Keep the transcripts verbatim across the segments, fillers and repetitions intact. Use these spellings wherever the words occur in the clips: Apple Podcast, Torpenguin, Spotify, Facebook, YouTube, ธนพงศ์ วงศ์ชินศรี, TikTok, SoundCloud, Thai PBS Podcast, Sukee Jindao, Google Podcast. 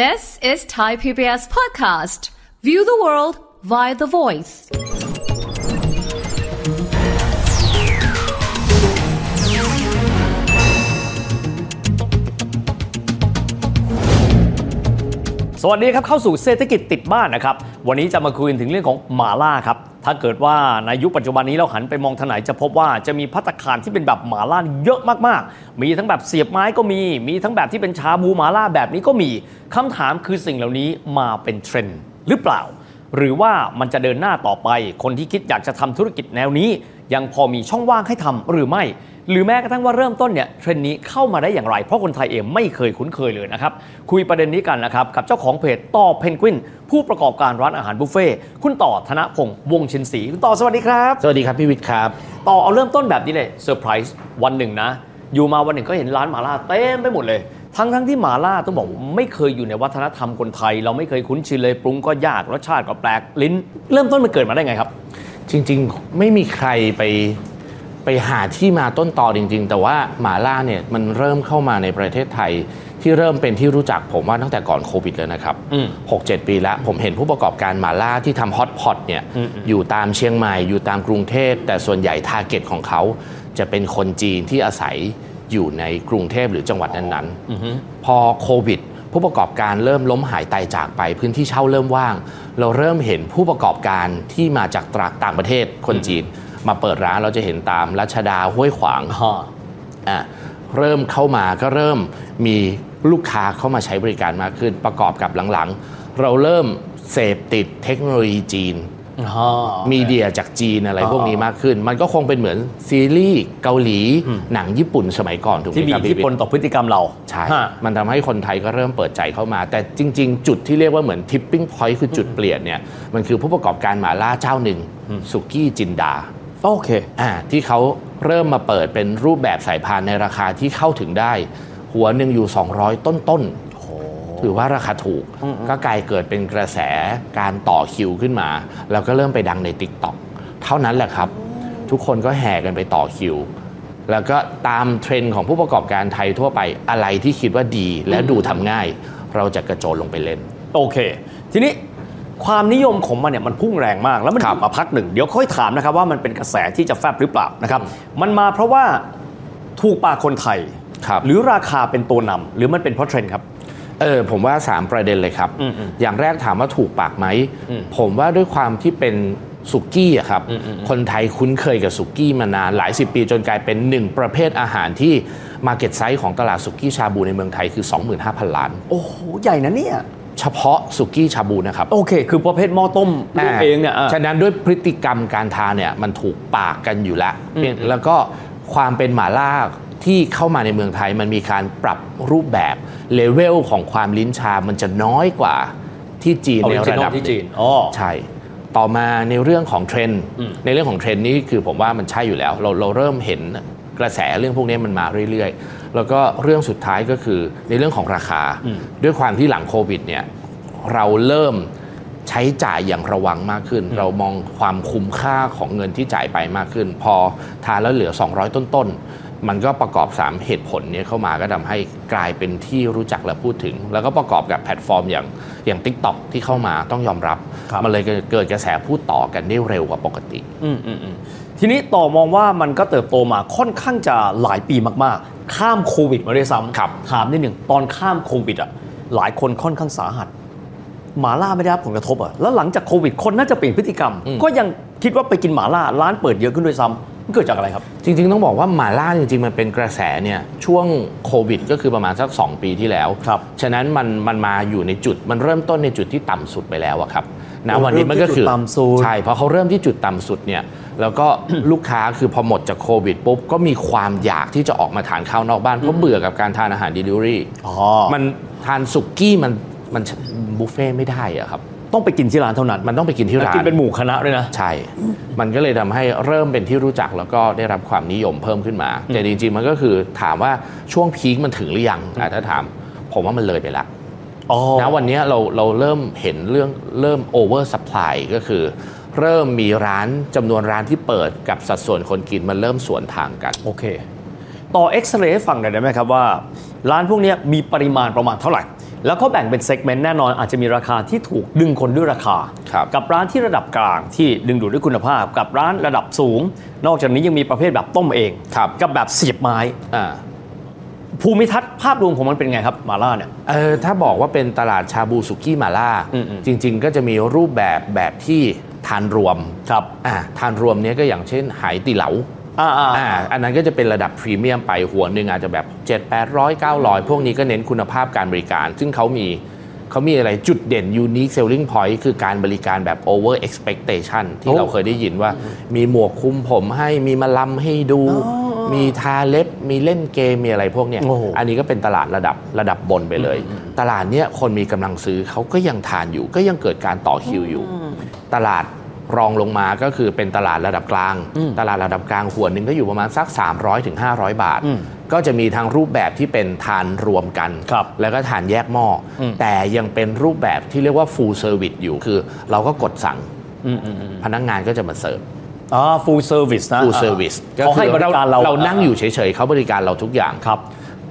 This is Thai พี บี เอส podcast. View the world via the voice. สวัสดีครับเข้าสู่เศรษฐกิจติดบ้านนะครับวันนี้จะมาคุยถึงเรื่องของหม่าล่าครับถ้าเกิดว่าในยุคปัจจุบันนี้เราหันไปมองทางไหนจะพบว่าจะมีภัตตาคารที่เป็นแบบหม่าล่าเยอะมากๆมีทั้งแบบเสียบไม้ก็มีมีทั้งแบบที่เป็นชาบูหม่าล่าแบบนี้ก็มีคำถามคือสิ่งเหล่านี้มาเป็นเทรนด์หรือเปล่าหรือว่ามันจะเดินหน้าต่อไปคนที่คิดอยากจะทำธุรกิจแนวนี้ยังพอมีช่องว่างให้ทำหรือไม่หรือแม้กระทั่งว่าเริ่มต้นเนี่ยเทรนด์นี้เข้ามาได้อย่างไรเพราะคนไทยเองไม่เคยคุ้นเคยเลยนะครับคุยประเด็นนี้กันนะครับกับเจ้าของเพจต่อเพนกวินผู้ประกอบการร้านอาหารบุฟเฟ่คุณต่อธนพงศ์วงศ์ชินศรีคุณต่อสวัสดีครับสวัสดีครับพี่วิทย์ครับต่อเอาเริ่มต้นแบบนี้เลยเซอร์ไพรส์วันหนึ่งนะอยู่มาวันหนึ่งก็เห็นร้านหม่าล่าเต็มไปหมดเลยทั้งทั้งที่หม่าล่าต้องบอกไม่เคยอยู่ในวัฒนธรรมคนไทยเราไม่เคยคุ้นชินเลยปรุงก็ยากรสชาติก็แปลกลิ้นเริ่มต้นมันเกิดมาได้ไงครับจริงๆไม่มีใครไปไปหาที่มาต้นตอจริงๆแต่ว่าหม่าล่าเนี่ยมันเริ่มเข้ามาในประเทศไทยที่เริ่มเป็นที่รู้จักผมว่าตั้งแต่ก่อนโควิดเลยนะครับ หกเจ็ด ปีแล้วผมเห็นผู้ประกอบการหม่าล่าที่ทำฮอตพอตเนี่ย อ, อยู่ตามเชียงใหม่อยู่ตามกรุงเทพแต่ส่วนใหญ่ทาร์เก็ตของเขาจะเป็นคนจีนที่อาศัยอยู่ในกรุงเทพหรือจังหวัดนั้นๆพอโควิดผู้ประกอบการเริ่มล้มหายตายจากไปพื้นที่เช่าเริ่มว่างเราเริ่มเห็นผู้ประกอบการที่มาจากต่างประเทศคนจีนมาเปิดร้านเราจะเห็นตามรัชดาห้วยขวางอ่ะเริ่มเข้ามาก็เริ่มมีลูกค้าเข้ามาใช้บริการมากขึ้นประกอบกับหลังๆเราเริ่มเสพติดเทคโนโลยีจีนมีเดียจากจีนอะไรพวกนี้มากขึ้นมันก็คงเป็นเหมือนซีรีส์เกาหลีหนังญี่ปุ่นสมัยก่อนถูกไหมครับที่มีอิทธิพลต่อพฤติกรรมเราใช่มันทำให้คนไทยก็เริ่มเปิดใจเข้ามาแต่จริงๆจุดที่เรียกว่าเหมือนทิปปิ้งพอยต์คือจุดเปลี่ยนเนี่ยมันคือผู้ประกอบการหม่าล่าเจ้าหนึ่งสุกี้จินดาโอเคอ่าที่เขาเริ่มมาเปิดเป็นรูปแบบสายพานในราคาที่เข้าถึงได้หัวหนึ่งอยู่สองร้อยต้นๆถือว่าราคาถูกก็กลายเกิดเป็นกระแสการต่อคิวขึ้นมาแล้วก็เริ่มไปดังใน TikTok เท่านั้นแหละครับทุกคนก็แห่กันไปต่อคิวแล้วก็ตามเทรนด์ของผู้ประกอบการไทยทั่วไปอะไรที่คิดว่าดีและดูทำง่ายเราจะกระโจนลงไปเล่นโอเคทีนี้ความนิยมของมันเนี่ยมันพุ่งแรงมากแล้วมันอยู่มาพักหนึ่งเดี๋ยวค่อยถามนะครับว่ามันเป็นกระแสที่จะแฟบหรือเปล่านะครับมันมาเพราะว่าถูกปากคนไทยหรือราคาเป็นตัวนำหรือมันเป็นเพราะเทรนด์ครับเออผมว่าสามประเด็นเลยครับ อ, อย่างแรกถามว่าถูกปากไหมผมว่าด้วยความที่เป็นสุกี้อะครับคนไทยคุ้นเคยกับสุกี้มานานหลายสิบปีจนกลายเป็นหนึ่งประเภทอาหารที่ market size ของตลาดสุกี้ชาบูในเมืองไทยคือ สองหมื่นห้าพัน ล้านโอ้โหใหญ่นะเนี่ยเฉพาะสุกี้ชาบูนะครับโอเคคือประเภทหม้อต้มลูกเองเนี่ยฉะนั้นด้วยพฤติกรรมการทานเนี่ยมันถูกปากกันอยู่แล้วแล้วก็ความเป็นหม่าล่าที่เข้ามาในเมืองไทยมันมีการปรับรูปแบบเลเวลของความลิ้นชามันจะน้อยกว่าที่จีนในระดับที่จีนอ๋อใช่ต่อมาในเรื่องของเทรนด์ในเรื่องของเทรนด์นี้คือผมว่ามันใช่อยู่แล้วเราเราเริ่มเห็นกระแสเรื่องพวกนี้มันมาเรื่อยๆแล้วก็เรื่องสุดท้ายก็คือในเรื่องของราคาด้วยความที่หลังโควิดเนี่ยเราเริ่มใช้จ่ายอย่างระวังมากขึ้นเรามองความคุ้มค่าของเงินที่จ่ายไปมากขึ้นพอทานแล้วเหลือสองร้อยต้นๆมันก็ประกอบสามเหตุผลนี้เข้ามาก็ทำให้กลายเป็นที่รู้จักและพูดถึงแล้วก็ประกอบกับแพลตฟอร์มอย่างอย่าง TikTok ที่เข้ามาต้องยอมรับมันเลยเกิดกระแสพูดต่อกันได้เร็วกว่าปกติทีนี้ต่อมองว่ามันก็เติบโตมาค่อนข้างจะหลายปีมากๆข้ามโควิดมาด้วยซ้ำถามนิดหนึ่งตอนข้ามโควิดอ่ะหลายคนค่อนข้างสาหัสหม่าล่าไม่ได้รับผลกระทบอ่ะแล้วหลังจากโควิดคนน่าจะเปลี่ยนพฤติกรรมก็ยังคิดว่าไปกินหม่าล่าร้านเปิดเยอะขึ้นด้วยซ้ำเกิดจากอะไรครับจริงๆต้องบอกว่าหม่าล่าจริงๆมันเป็นกระแสเนี่ยช่วงโควิดก็คือประมาณสักสองปีที่แล้วครับฉะนั้นมันมันมาอยู่ในจุดมันเริ่มต้นในจุดที่ต่ำสุดไปแล้วอะครับณวันนี้มันก็คือใช่เพราะเขาเริ่มที่จุดต่ำสุดเนี่ยแล้วก็ ลูกค้าคือพอหมดจากโควิดปุ๊บก็มีความอยากที่จะออกมาทานข้าวนอกบ้านเพราะเบื่อกับการทานอาหาร delivery มันทานสุกี้มันมันบุฟเฟ่ไม่ได้อะครับต้องไปกินที่ร้านเท่านั้นมันต้องไปกินที่ร้านกินเป็นหมู่คณะด้วยนะใช่มันก็เลยทำให้เริ่มเป็นที่รู้จักแล้วก็ได้รับความนิยมเพิ่มขึ้นมาแต่จริงๆมันก็คือถามว่าช่วงพีคมันถึงหรือยังถ้าถามผมว่ามันเลยไปละนะวันนี้เราเราเริ่มเห็นเรื่องเริ่มโอเวอร์ซัพพลายก็คือเริ่มมีร้านจำนวนร้านที่เปิดกับสัดส่วนคนกินมันเริ่มสวนทางกันโอเคต่อเอ็กซเรย์ให้ฟังหน่อยได้ไหมครับว่าร้านพวกนี้มีปริมาณประมาณเท่าไหร่ แล้วก็แบ่งเป็นเซกเมนต์แน่นอนอาจจะมีราคาที่ถูกดึงคนด้วยราคากับร้านที่ระดับกลางที่ดึงดูดด้วยคุณภาพกับร้านระดับสูงนอกจากนี้ยังมีประเภทแบบต้มเองกับแบบเสียบไม้ภูมิทัศน์ภาพรวมของมันเป็นไงครับมาล่าเนี่ยเออถ้าบอกว่าเป็นตลาดชาบูสุกี้มาล่าจริงๆก็จะมีรูปแบบแบบที่ทานรวมครับอ่าทานรวมเนี้ยก็อย่างเช่นไหตีเหลาอ่าอ่าอันนั้นก็จะเป็นระดับพรีเมียมไปหัวหนึ่งอาจจะแบบเจ็ดแปดร้อยเก้าร้อยพวกนี้ก็เน้นคุณภาพการบริการซึ่งเขามีเขามีอะไรจุดเด่น unique selling point คือการบริการแบบ over expectation ที่เราเคยได้ยินว่ามีหมวกคุมผมให้มีมาลำให้ดูมีทาเล็บมีเล่นเกมมีอะไรพวกเนี้ย oh. อันนี้ก็เป็นตลาดระดับระดับบนไปเลย mm hmm. ตลาดเนี้ยคนมีกำลังซื้อเขาก็ยังทานอยู่ก็ยังเกิดการต่อคิวอยู่ mm hmm. ตลาดรองลงมาก็คือเป็นตลาดระดับกลาง mm hmm. ตลาดระดับกลางหัวหนึ่งก็อยู่ประมาณสัก สามร้อยถึงห้าร้อย บาท mm hmm. ก็จะมีทางรูปแบบที่เป็นทานรวมกันแล้วก็ทานแยกหม้อ mm hmm. แต่ยังเป็นรูปแบบที่เรียกว่า full service อยู่คือเราก็กดสั่ง mm hmm. พนักงานก็จะมาเสิร์ฟอ่า full service นะ full service เขาให้บริการเราเรานั่งอยู่เฉยๆเขาบริการเราทุกอย่างครับ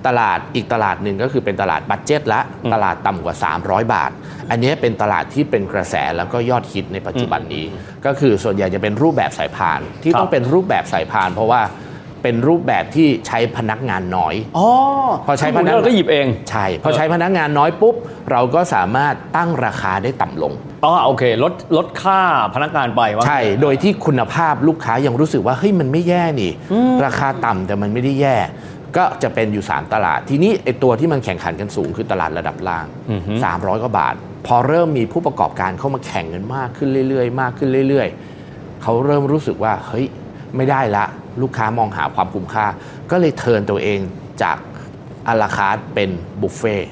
ตลาดอีกตลาดหนึ่งก็คือเป็นตลาดบัดเจ็ตละตลาดต่ำกว่าสามร้อยบาทอันนี้เป็นตลาดที่เป็นกระแสแล้วก็ยอดฮิตในปัจจุบันนี้ก็คือส่วนใหญ่จะเป็นรูปแบบสายพานที่ต้องเป็นรูปแบบสายพานเพราะว่าเป็นรูปแบบที่ใช้พนักงานน้อยอ๋อพอใช้พนักงานก็หยิบเองใช่พอใช้พนักงานน้อยปุ๊บเราก็สามารถตั้งราคาได้ต่ำลงอ๋อโอเคลดลดค่าพนักงานไปว่าใช่โดยที่คุณภาพลูกค้ายังรู้สึกว่าเฮ้ยมันไม่แย่นี่ราคาต่ำแต่มันไม่ได้แย่ก็จะเป็นอยู่สามตลาดทีนี้ไอตัวที่มันแข่งขันกันสูงคือตลาดระดับล่างสามร้อยกว่าบาทพอเริ่มมีผู้ประกอบการเข้ามาแข่งกันมากขึ้นเรื่อยๆมากขึ้นเรื่อยๆเขาเริ่มรู้สึกว่าเฮ้ยไม่ได้ละลูกค้ามองหาความคุ้มค่าก็เลยเทิร์นตัวเองจากอาราคาร์ทเป็นบุฟเฟ่ต์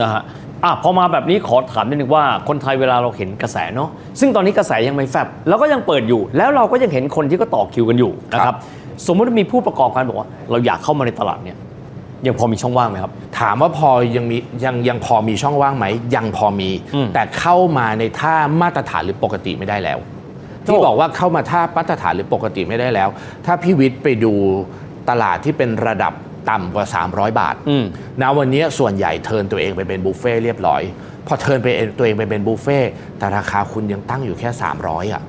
นะฮะอ่ะพอมาแบบนี้ขอถามนิดนึงว่าคนไทยเวลาเราเห็นกระแสเนาะซึ่งตอนนี้กระแสยังไม่แฟบแล้วก็ยังเปิดอยู่แล้วเราก็ยังเห็นคนที่ก็ต่อคิวกันอยู่นะครับสมมติมีผู้ประกอบการบอกว่าเราอยากเข้ามาในตลาดเนี่ยยังพอมีช่องว่างไหมครับถามว่าพอยังมียังยังพอมีช่องว่างไหมยังพอมีแต่เข้ามาในท่ามาตรฐานหรือปกติไม่ได้แล้วที่บอกว่าเข้ามาท่ามาตรฐานหรือปกติไม่ได้แล้วถ้าพี่วิทย์ไปดูตลาดที่เป็นระดับต่ำกว่าสามร้อยบาทนะวันนี้ส่วนใหญ่เทิร์นตัวเองไปเป็นบุฟเฟ่เรียบร้อยพอเทิร์นไปตัวเองไปเป็นบุฟเฟ่แต่ราคาคุณยังตั้งอยู่แค่สามร้อยอ่ะ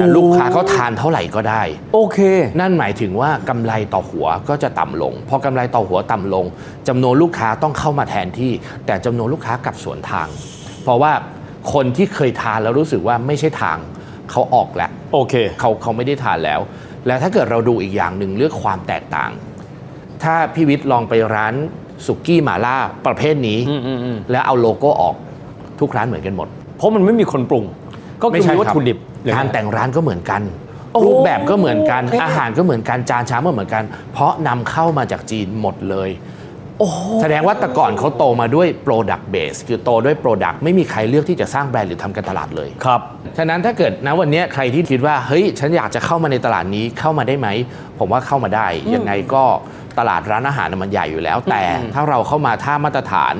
แต่ลูกค้าเขาทานเท่าไหร่ก็ได้โอเคนั่นหมายถึงว่ากำไรต่อหัวก็จะต่ำลงพอกำไรต่อหัวต่ำลงจำนวนลูกค้าต้องเข้ามาแทนที่แต่จำนวนลูกค้ากลับสวนทางเพราะว่าคนที่เคยทานแล้วรู้สึกว่าไม่ใช่ทางเขาออกแล้วโอเคเขาเขาไม่ได้ทานแล้วและถ้าเกิดเราดูอีกอย่างหนึ่งเรื่องความแตกต่างถ้าพี่วิทย์ลองไปร้านสุกี้หม่าล่าประเภทนี้แล้วเอาโลโก้ออกทุกร้านเหมือนกันหมดเพราะมันไม่มีคนปรุงก็ไม่ใช่วัตถุดิบการแต่งร้านก็เหมือนกันรูปแบบก็เหมือนกันอาหารก็เหมือนกันจานชามก็เหมือนกันเพราะนำเข้ามาจากจีนหมดเลยแสดงว่าแต่ก่อนเขาโตมาด้วย product base คือโตด้วย product ไม่มีใครเลือกที่จะสร้างแบรนด์หรือทำการตลาดเลยครับฉะนั้นถ้าเกิดนะวันนี้ใครที่คิดว่าเฮ้ยฉันอยากจะเข้ามาในตลาดนี้เข้ามาได้ไหมผมว่าเข้ามาได้ยังไงก็ตลาดร้านอาหารมันใหญ่อยู่แล้วแต่ถ้าเราเข้ามาท่ามาตรฐาน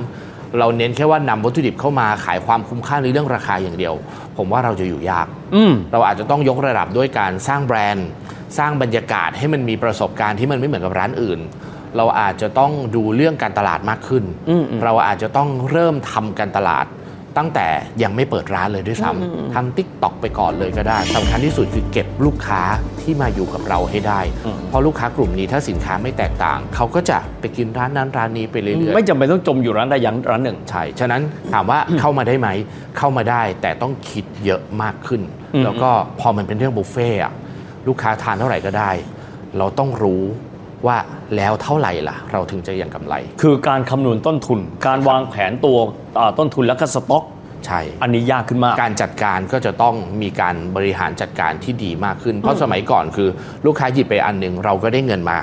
เราเน้นแค่ว่านำวัตถุดิบเข้ามาขายความคุ้มค่าในเรื่องราคาอย่างเดียวผมว่าเราจะอยู่ยากเราอาจจะต้องยกระดับด้วยการสร้างแบรนด์สร้างบรรยากาศให้มันมีประสบการณ์ที่มันไม่เหมือนกับร้านอื่นเราอาจจะต้องดูเรื่องการตลาดมากขึ้นเราอาจจะต้องเริ่มทำการตลาดตั้งแต่ยังไม่เปิดร้านเลยด้วยซ้ำทำ ติ๊กต็อก ไปก่อนเลยก็ได้สำคัญที่สุดคือเก็บลูกค้าที่มาอยู่กับเราให้ได้เพราะลูกค้ากลุ่มนี้ถ้าสินค้าไม่แตกต่างเขาก็จะไปกินร้านนั้นร้านนี้ไปเรื่อยๆไม่จำเป็นต้องจมอยู่ร้านใดร้านหนึ่งใช่ฉะนั้นถามว่าเข้ามาได้ไหมเข้ามาได้แต่ต้องคิดเยอะมากขึ้นแล้วก็พอมันเป็นเรื่องบุฟเฟ่อะลูกค้าทานเท่าไหร่ก็ได้เราต้องรู้ว่าแล้วเท่าไหร่ล่ะเราถึงจะยังกำไรคือการคำนวณต้นทุนการวางแผนตัวต้นทุนแล้วก็สต็อกใช่อันนี้ยากขึ้นมากการจัดการก็จะต้องมีการบริหารจัดการที่ดีมากขึ้นเพราะสมัยก่อนคือลูกค้าหยิบไปอันหนึ่งเราก็ได้เงินมา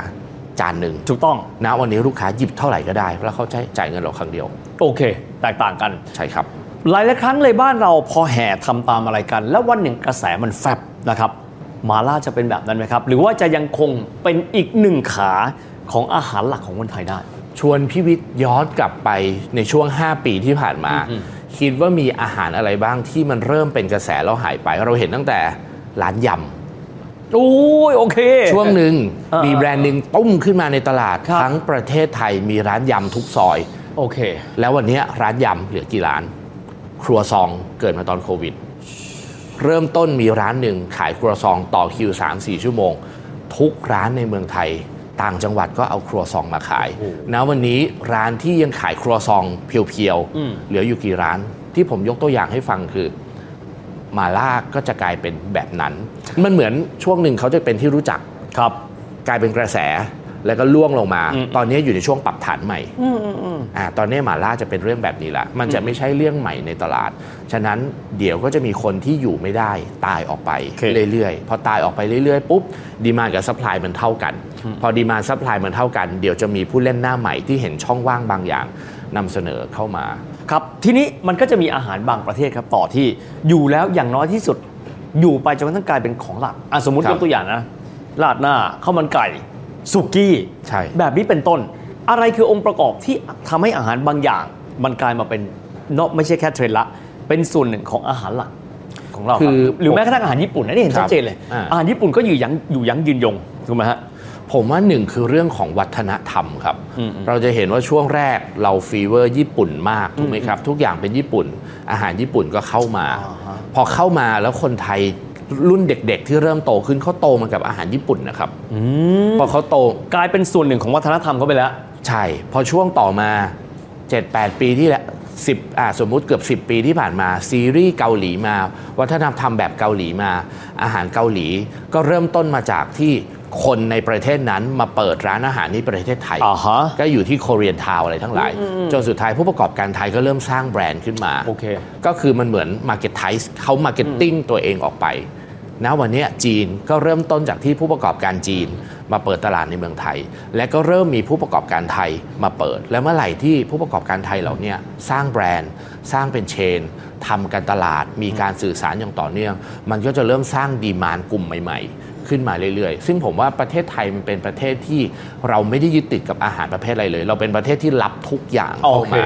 จานหนึ่งถูกต้องนะวันนี้ลูกค้าหยิบเท่าไหร่ก็ได้แล้วเขาใช้จ่ายเงินเราครั้งเดียวโอเคแตกต่างกันใช่ครับหลายหลายครั้งเลยบ้านเราพอแห่ทำตามอะไรกันแล้ววันหนึ่งกระแสมันแฟบนะครับมาล่าจะเป็นแบบนั้นไหมครับหรือว่าจะยังคงเป็นอีกหนึ่งขาของอาหารหลักของคนไทยได้ชวนพี่วิทย์ย้อนกลับไปในช่วงห้าปีที่ผ่านมาคิดว่ามีอาหารอะไรบ้างที่มันเริ่มเป็นกระแสแล้วหายไปเราเห็นตั้งแต่ร้านยำโอ้ยโอเคช่วงหนึ่งมีแบรนด์หนึ่งต้มขึ้นมาในตลาดทั้งประเทศไทยมีร้านยำทุกซอย โอเคแล้ววันนี้ร้านยำเหลือกี่ร้านครัวซองเกิดมาตอนโควิดเริ่มต้นมีร้านหนึ่งขายครัวซองต่อคิว สามถึงสี่ ชั่วโมงทุกร้านในเมืองไทยต่างจังหวัดก็เอาครัวซองมาขายนะวันนี้ร้านที่ยังขายครัวซองเพียวๆเหลืออยู่กี่ร้านที่ผมยกตัวอย่างให้ฟังคือมาล่าก็จะกลายเป็นแบบนั้นมันเหมือนช่วงหนึ่งเขาจะเป็นที่รู้จักครับกลายเป็นกระแสแล้วก็ล่วงลงมาตอนนี้อยู่ในช่วงปรับฐานใหม่อ่าตอนนี้หม่าล่าจะเป็นเรื่องแบบนี้ละมันจะไม่ใช่เรื่องใหม่ในตลาดฉะนั้นเดี๋ยวก็จะมีคนที่อยู่ไม่ได้ตายออกไปเรื่อยๆพอตายออกไปเรื่อยๆปุ๊บดีมานด์กับซัพพลายมันเท่ากันพอดีมานด์ซัพพลายมันเท่ากันเดี๋ยวจะมีผู้เล่นหน้าใหม่ที่เห็นช่องว่างบางอย่างนำเสนอเข้ามาครับทีนี้มันก็จะมีอาหารบางประเทศครับต่อที่อยู่แล้วอย่างน้อยที่สุดอยู่ไปจนกระทั่งกลายเป็นของหลักอ่ะสมมติยกตัวอย่างนะราดหน้าข้าวมันไก่สุกี้ใช่แบบนี้เป็นต้นอะไรคือองค์ประกอบที่ทำให้อาหารบางอย่างมันกลายมาเป็นเนาะไม่ใช่แค่เทรนด์ละเป็นส่วนหนึ่งของอาหารหลักของเราคือหรือแม้กระทั่งอาหารญี่ปุ่นนี่เห็นชัดเจนเลยอาหารญี่ปุ่นก็อยู่ยั้งอยู่ยั้งยืนยงถูกไหมฮะผมว่าหนึ่งคือเรื่องของวัฒนธรรมครับเราจะเห็นว่าช่วงแรกเราฟีเวอร์ญี่ปุ่นมากถูกไหมครับทุกอย่างเป็นญี่ปุ่นอาหารญี่ปุ่นก็เข้ามาพอเข้ามาแล้วคนไทยรุ่นเด็กๆที่เริ่มโตขึ้นเขาโตมากับอาหารญี่ปุ่นนะครับพอเขาโตกลายเป็นส่วนหนึ่งของวัฒนธรรมเขาไปแล้วใช่พอช่วงต่อมา เจ็ดถึงแปด ปีที่แล้วสิบอ่าสมมุติเกือบสิบปีที่ผ่านมาซีรีส์เกาหลีมาวัฒนธรรมแบบเกาหลีมาอาหารเกาหลีก็เริ่มต้นมาจากที่คนในประเทศนั้นมาเปิดร้านอาหารที่ประเทศไทย uh-huh. ก็อยู่ที่ Korean Town อะไรทั้งหลายจนสุดท้ายผู้ประกอบการไทยก็เริ่มสร้างแบรนด์ขึ้นมา okay. ก็คือมันเหมือน Marketize เขา Marketing ตัวเองออกไปนะวันนี้จีนก็เริ่มต้นจากที่ผู้ประกอบการจีนมาเปิดตลาดในเมืองไทยและก็เริ่มมีผู้ประกอบการไทยมาเปิดและเมื่อไหร่ที่ผู้ประกอบการไทยเหล่านี้สร้างแบรนด์สร้างเป็นเชนทำการตลาดมีการสื่อสารอย่างต่อเนื่องมันก็จะเริ่มสร้างดีมานด์กลุ่มใหม่ๆขึ้นมาเรื่อยๆซึ่งผมว่าประเทศไทยมันเป็นประเทศที่เราไม่ได้ยึดติดกับอาหารประเภทอะไรเลยเราเป็นประเทศที่รับทุกอย่างเข้ามา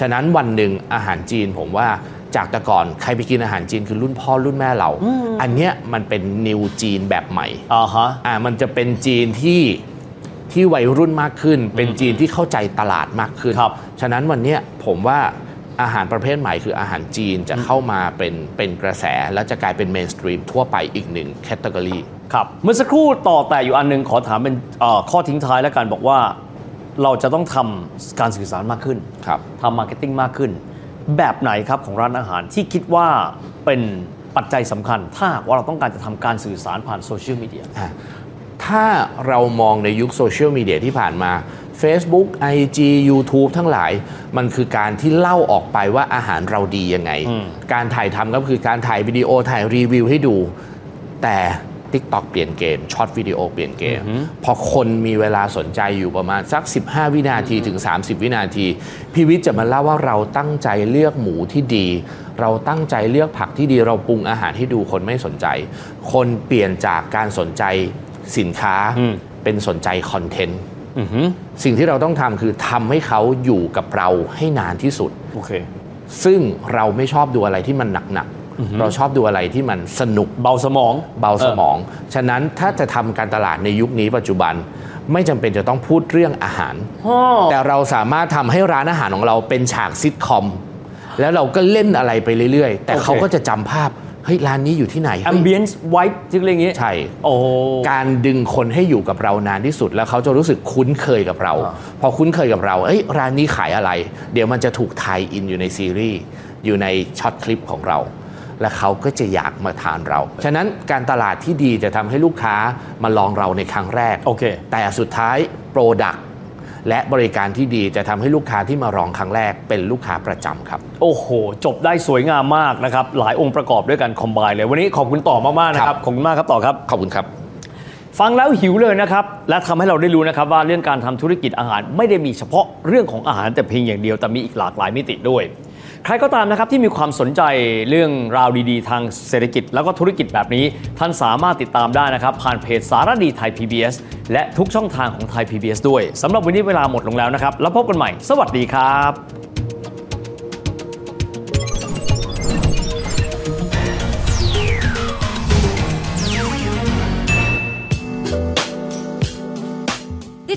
ฉะนั้นวันหนึ่งอาหารจีนผมว่าจากแต่ก่อนใครไปกินอาหารจีนคือรุ่นพ่อรุ่นแม่เรา อ, อันเนี้ยมันเป็นนิวจีนแบบใหม่อ่าฮะอ่ามันจะเป็นจีนที่ที่วัยรุ่นมากขึ้นเป็นจีนที่เข้าใจตลาดมากขึ้นครับฉะนั้นวันเนี้ยผมว่าอาหารประเภทใหม่คืออาหารจีนจะเข้ามาเป็นเป็นกระแสแล้วจะกลายเป็นเมนสตรีมทั่วไปอีกหนึ่งแคตตากรีครับเมื่อสักครู่ต่อแต่อยู่อันนึงขอถามเป็นข้อทิ้งท้ายแล้วกันบอกว่าเราจะต้องทำการสื่อสารมากขึ้นครับทำมาร์เก็ตติ้งมากขึ้นแบบไหนครับของร้านอาหารที่คิดว่าเป็นปัจจัยสำคัญถ้าว่าเราต้องการจะทำการสื่อสารผ่านโซเชียลมีเดียถ้าเรามองในยุคโซเชียลมีเดียที่ผ่านมา Facebook ไอ จี YouTube ทั้งหลายมันคือการที่เล่าออกไปว่าอาหารเราดียังไงการถ่ายทำก็คือการถ่ายวิดีโอถ่ายรีวิวให้ดูแต่ TikTok เปลี่ยนเกมช็อตวิดีโอเปลี่ยนเกมพอคนมีเวลาสนใจอยู่ประมาณสักสิบห้าวินาทีถึงสามสิบวินาทีพี่วิทย์จะมาเล่าว่าเราตั้งใจเลือกหมูที่ดีเราตั้งใจเลือกผักที่ดีเราปรุงอาหารที่ดูคนไม่สนใจคนเปลี่ยนจากการสนใจสินค้าเป็นสนใจคอนเทนต์สิ่งที่เราต้องทำคือทำให้เขาอยู่กับเราให้นานที่สุด okay. ซึ่งเราไม่ชอบดูอะไรที่มันหนักMm-hmm. เราชอบดูอะไรที่มันสนุกเบาสมองเบาสมองฉะนั้นถ้าจะทำการตลาดในยุคนี้ปัจจุบันไม่จำเป็นจะต้องพูดเรื่องอาหาร oh. แต่เราสามารถทำให้ร้านอาหารของเราเป็นฉากซิทคอมแล้วเราก็เล่นอะไรไปเรื่อยๆแต่ okay. เขาก็จะจำภาพเฮ้ยร้านนี้อยู่ที่ไหน Ambience White จึงอะไรอย่างเงี้ยใช่โอ้ oh. การดึงคนให้อยู่กับเรานานที่สุดแล้วเขาจะรู้สึกคุ้นเคยกับเรา oh. พอคุ้นเคยกับเราเอ้ยร้านนี้ขายอะไรเดี๋ยวมันจะถูกไทยอินอยู่ในซีรีส์อยู่ในช็อตคลิปของเราและเขาก็จะอยากมาทานเราฉะนั้นการตลาดที่ดีจะทำให้ลูกค้ามาลองเราในครั้งแรก okay. แต่สุดท้ายโปรดักต์และบริการที่ดีจะทำให้ลูกค้าที่มาลองครั้งแรกเป็นลูกค้าประจำครับโอ้โหจบได้สวยงามมากนะครับหลายองค์ประกอบด้วยกันคอมไบน์เลยวันนี้ขอบคุณต่อมากๆนะครับขอบคุณมากครับต่อครับขอบคุณครับฟังแล้วหิวเลยนะครับและทำให้เราได้รู้นะครับว่าเรื่องการทำธุรกิจอาหารไม่ได้มีเฉพาะเรื่องของอาหารแต่เพียงอย่างเดียวแต่มีอีกหลากหลายมิติด้วยใครก็ตามนะครับที่มีความสนใจเรื่องราวดีๆทางเศรษฐกิจแล้วก็ธุรกิจแบบนี้ท่านสามารถติดตามได้นะครับผ่านเพจสารดีไทย พี บี เอส และทุกช่องทางของไทย พี บี เอส ด้วยสำหรับวันนี้เวลาหมดลงแล้วนะครับแล้วพบกันใหม่สวัสดีครับ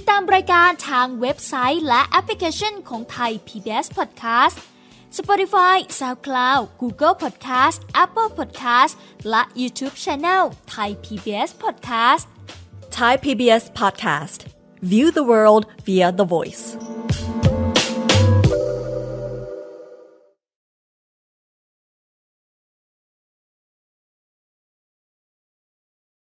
ตามรายการทางเว็บไซต์และแอปพลิเคชันของไทย พี บี เอส Podcast Spotify SoundCloud Google Podcast Apple Podcast และ YouTube Channel ไทย พี บี เอส Podcast Thai พี บี เอส Podcast View the world via the voice